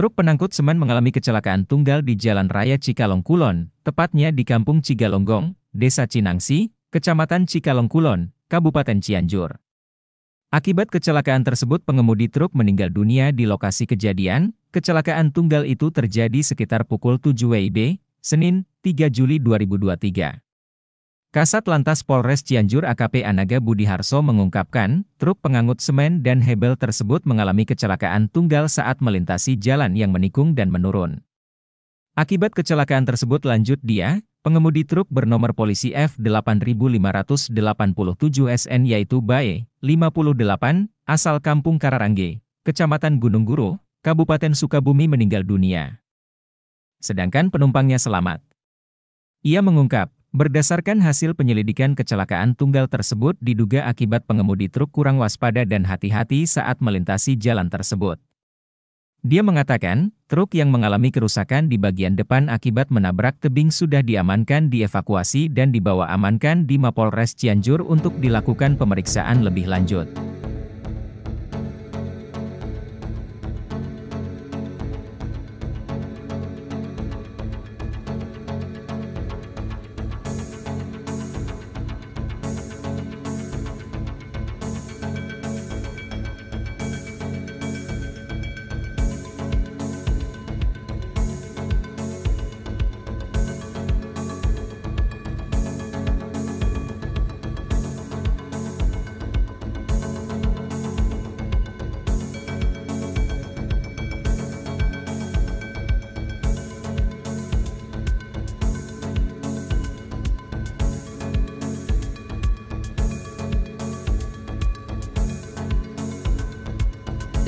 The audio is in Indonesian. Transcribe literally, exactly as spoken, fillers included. Truk pengangkut semen mengalami kecelakaan tunggal di Jalan Raya Cikalong Kulon, tepatnya di Kampung Cigalonggong, Desa Cinangsi, Kecamatan Cikalong Kulon, Kabupaten Cianjur. Akibat kecelakaan tersebut pengemudi truk meninggal dunia di lokasi kejadian. Kecelakaan tunggal itu terjadi sekitar pukul tujuh W I B, Senin, tiga Juli dua ribu dua puluh tiga. Kasat Lantas Polres Cianjur A K P Anaga Budiharso mengungkapkan, truk pengangkut semen dan hebel tersebut mengalami kecelakaan tunggal saat melintasi jalan yang menikung dan menurun. Akibat kecelakaan tersebut lanjut dia, pengemudi truk bernomor polisi F delapan lima delapan tujuh S N yaitu Bae, lima puluh delapan, asal Kampung Kararangge, Kecamatan Gunungguru, Kabupaten Sukabumi meninggal dunia. Sedangkan penumpangnya selamat. Ia mengungkap, berdasarkan hasil penyelidikan kecelakaan tunggal tersebut diduga akibat pengemudi truk kurang waspada dan hati-hati saat melintasi jalan tersebut. Dia mengatakan, truk yang mengalami kerusakan di bagian depan akibat menabrak tebing sudah diamankan, dievakuasi dan dibawa amankan di Mapolres Cianjur untuk dilakukan pemeriksaan lebih lanjut.